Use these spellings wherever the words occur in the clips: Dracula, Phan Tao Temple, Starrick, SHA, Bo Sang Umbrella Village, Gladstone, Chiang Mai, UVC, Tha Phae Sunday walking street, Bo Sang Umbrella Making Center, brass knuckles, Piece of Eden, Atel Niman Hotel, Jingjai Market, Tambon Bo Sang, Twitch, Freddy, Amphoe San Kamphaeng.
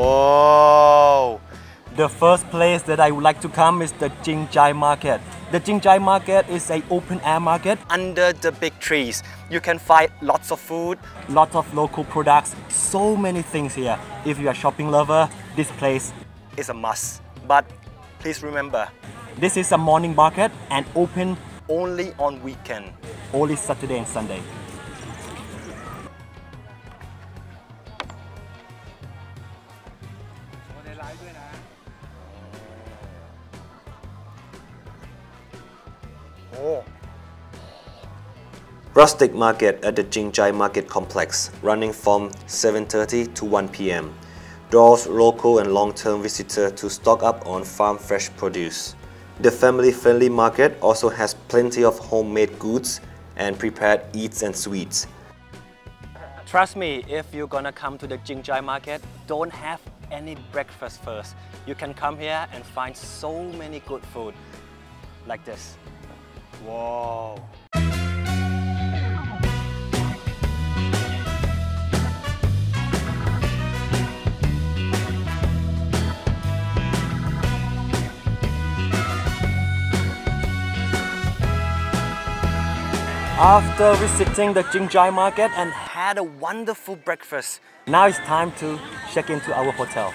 Wow! The first place that I would like to come is the Jingjai Market. The Jingjai Market is an open-air market. Under the big trees, you can find lots of food, lots of local products, so many things here. If you are a shopping lover, this place is a must. But please remember, this is a morning market and open only on weekend, only Saturday and Sunday. Rustic market at the Jingjai Market Complex, running from 7:30 to 1 p.m. draws local and long-term visitors to stock up on farm fresh produce. The family-friendly market also has plenty of homemade goods and prepared eats and sweets. Trust me, if you're gonna come to the Jingjai Market, don't have any breakfast first. You can come here and find so many good food like this. Wow! After visiting the Jingjai Market and had a wonderful breakfast, now it's time to check into our hotel.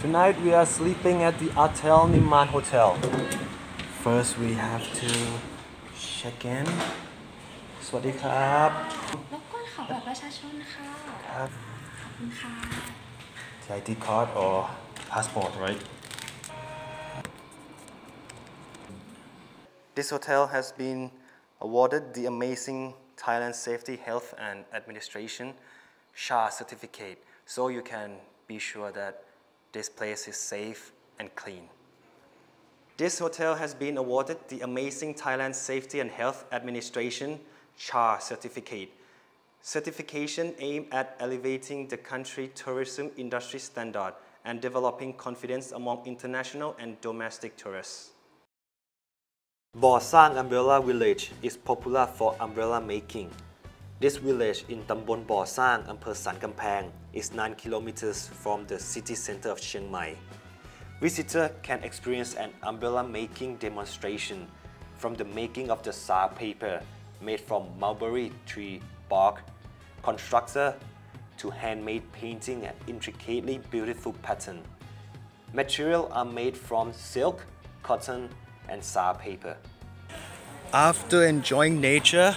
Tonight we are sleeping at the Atel Niman Hotel. First we have to check in. สวัสดีครับ รบกวนขอบัตรประชาชนค่ะ ครับ ID card or passport, right? This hotel has been awarded the amazing Thailand Safety, Health and Administration SHA certificate, so you can be sure that this place is safe and clean. This hotel has been awarded the amazing Thailand Safety and Health Administration SHA certificate. Certification aimed at elevating the country's tourism industry standard and developing confidence among international and domestic tourists. Bo Sang Umbrella Village is popular for umbrella making. This village in Tambon Bo Sang, Amphoe San Kamphaeng is 9 kilometers from the city center of Chiang Mai. Visitors can experience an umbrella making demonstration from the making of the SHA paper made from mulberry tree bark, constructed to handmade painting and intricately beautiful pattern. Materials are made from silk, cotton, and SHA paper. After enjoying nature,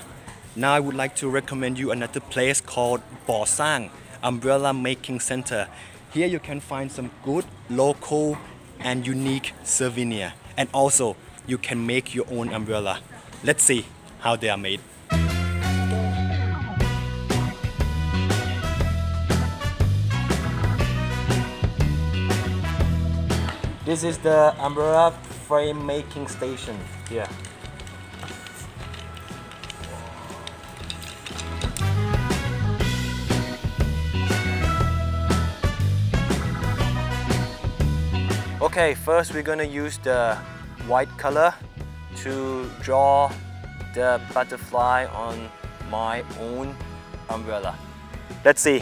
now I would like to recommend you another place called Bo Sang Umbrella Making Center. Here you can find some good, local and unique souvenir. And also, you can make your own umbrella. Let's see how they are made. This is the umbrella frame making station here. Okay, first we're gonna use the white color to draw the butterfly on my own umbrella. Let's see.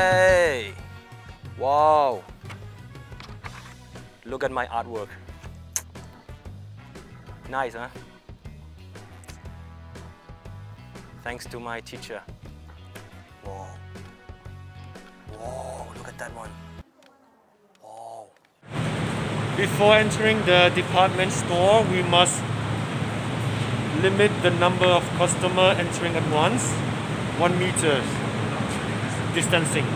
Hey! Wow! Look at my artwork. Nice, huh? Thanks to my teacher. Wow. Wow, look at that one. Wow. Before entering the department store, we must limit the number of customers entering at once. 1 meter distancing.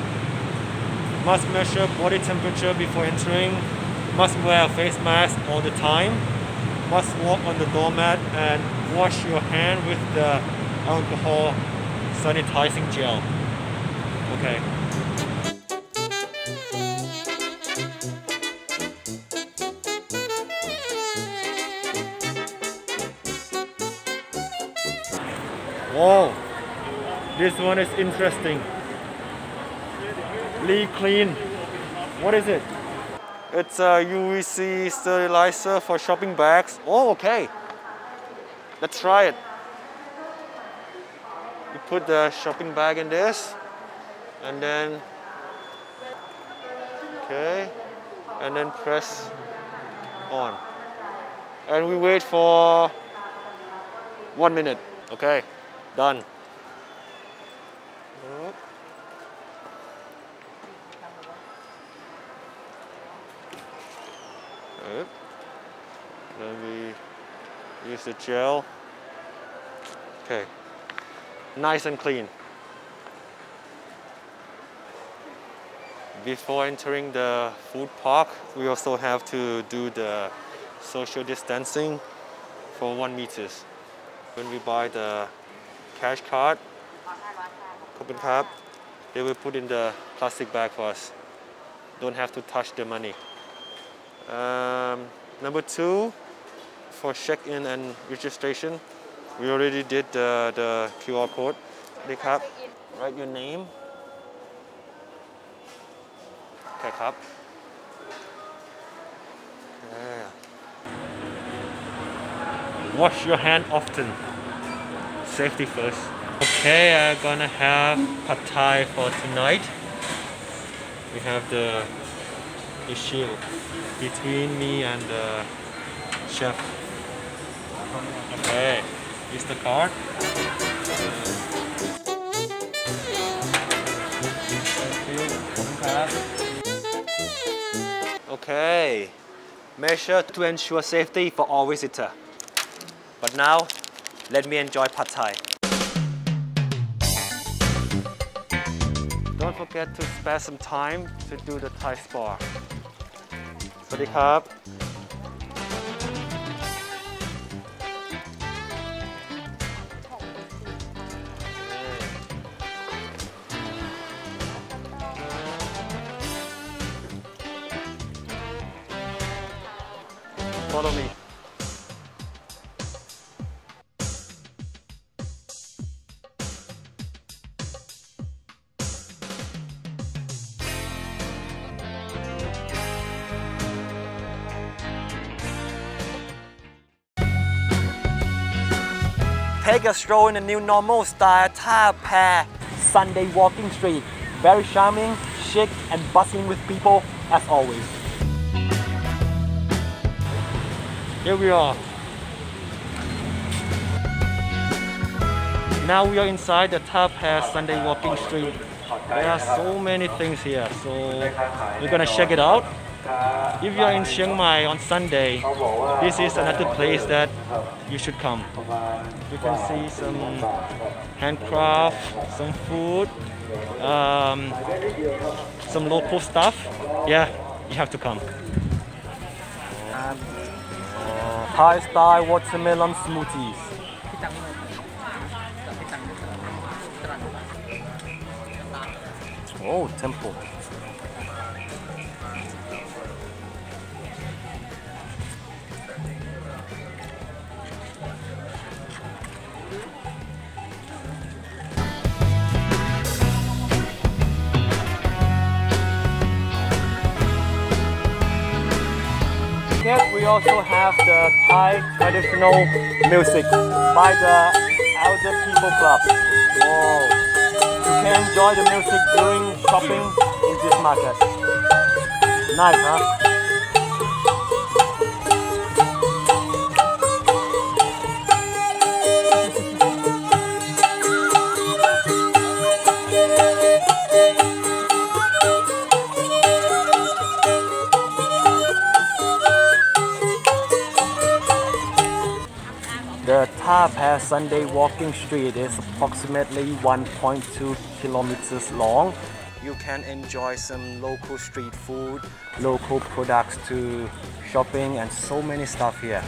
Must measure body temperature before entering. Must wear a face mask all the time. Must walk on the doormat and wash your hand with the alcohol sanitizing gel. Okay. Whoa, this one is interesting. Lee Clean. What is it? It's a UVC sterilizer for shopping bags. Oh, okay. Let's try it. You put the shopping bag in this, and then, okay, and then press on. And we wait for 1 minute. Okay, done. Then we use the gel. Okay, nice and clean. Before entering the food park, we also have to do the social distancing for 1 meter. When we buy the cash card, coupon card, they will put in the plastic bag for us. Don't have to touch the money. Number 2, for check-in and registration, we already did the QR code. Click up, write your name. Click up. Yeah. Wash your hand often. Safety first. Okay, I'm gonna have pad thai for tonight. We have the issue between me and the chef. Okay, here's the card. Okay, measure to ensure safety for all visitors. But now, let me enjoy pad thai. Don't forget to spare some time to do the Thai spa. Sawasdee krub. Follow me. Take a stroll in the new normal style Tha Phae Sunday walking street. Very charming, chic, and bustling with people as always. Here we are. Now we are inside the Tha Phae Sunday walking street. There are so many things here, so we're gonna check it out. If you are in Chiang Mai on Sunday, this is another place that you should come. You can see some handcraft, some food, some local stuff. Yeah, you have to come. Thai style watermelon smoothies. Oh, temple. We also have the Thai traditional music by the Elder People Club. Whoa. You can enjoy the music during shopping in this market. Nice, huh? The Tha Phae Sunday walking street is approximately 1.2 kilometers long. You can enjoy some local street food, local products to shopping, and so many stuff here.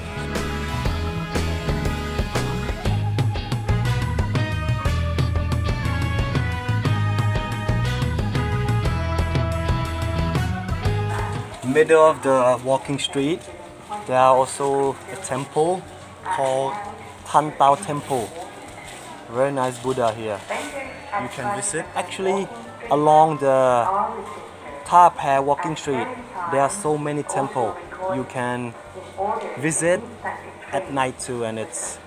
Middle of the walking street, there are also a temple called Phan Tao Temple. Very nice Buddha here. You can visit. Actually, Along the Tha Phae walking street, there are so many temples you can visit at night too, and it's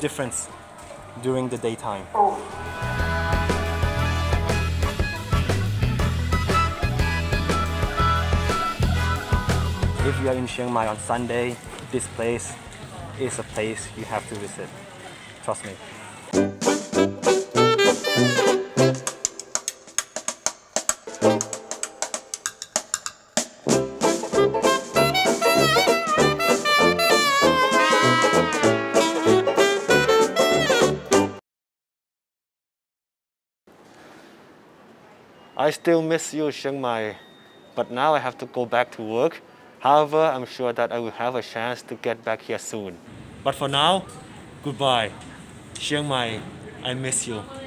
different during the daytime. If you are in Chiang Mai on Sunday, this place is a place you have to visit. Trust me. I still miss you, Chiang Mai, but now I have to go back to work. However, I'm sure that I will have a chance to get back here soon. But for now, goodbye. Chiang Mai, I miss you.